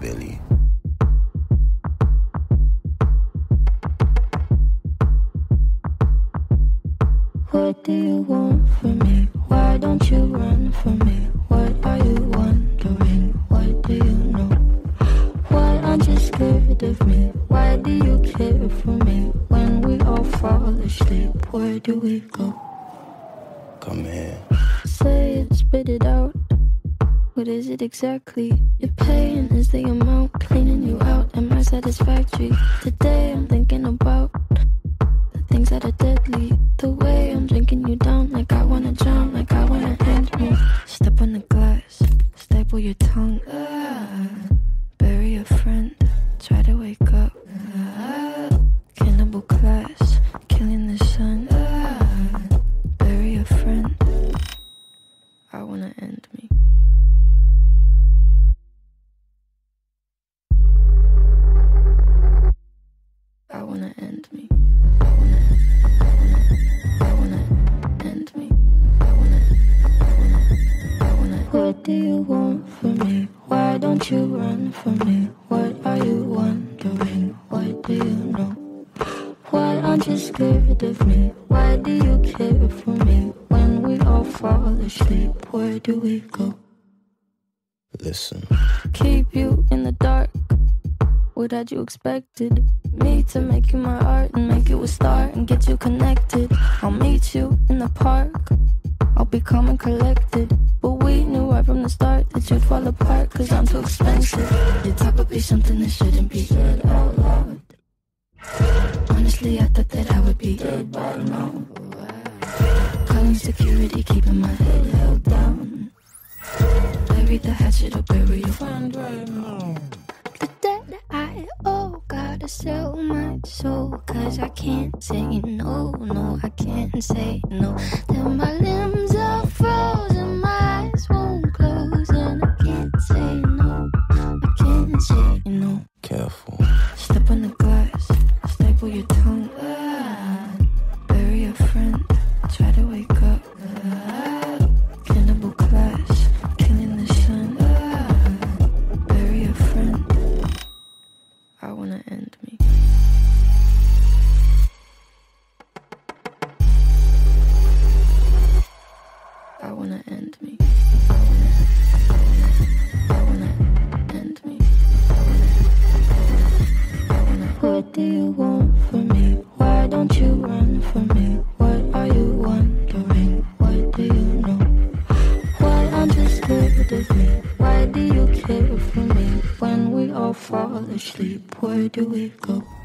belly. What do you want from me? Why don't you run from me? What are you wondering? What do you know? Why aren't you scared of me? Why do you care for me? When we all fall asleep, where do we go? Come here. Say it, spit it out. What is it exactly? Your pain is the amount cleaning you out. Am I satisfactory? Today I'm thinking about the things that are deadly. The way I'm drinking you down, like I wanna drown, like I wanna end me. Step on the glass, staple your tongue. Bury a friend, try to wake up. Cannibal class, killing the sun. Bury a friend, I wanna end me. I wanna end me. What do you want from me? Why don't you run from me? What are you wondering? What do you know? Why aren't you scared of me? Why do you care for me? When we all fall asleep, where do we go? Listen. Keep you in the dark. What had you expected? Me to make you my art and make you a star and get you connected. I'll meet you in the park. I'll be calm and collected. But we knew right from the start that you'd fall apart, cause I'm too expensive. You're probably something that shouldn't be said out loud. Honestly, I thought that I would be dead by now. Calling security, keeping my head held down. Bury the hatchet or bury your friend right now. The debt that I owe, gotta sell my soul, cause I can't say no, no, I can't say no. Then my limbs are frozen, my eyes won't close, and I can't say no, I can't say no. Careful. Step on the glass, staple your tongue. Bury a friend, try to wake up. Cannibal class, killing the sun. Bury a friend, I wanna end me. I wanna end me. I wanna end me. What do you want from me? Why don't you run from me? What are you wondering? What do you know? Why aren't you scared of me? Why do you care for me? When we all fall asleep, where do we go?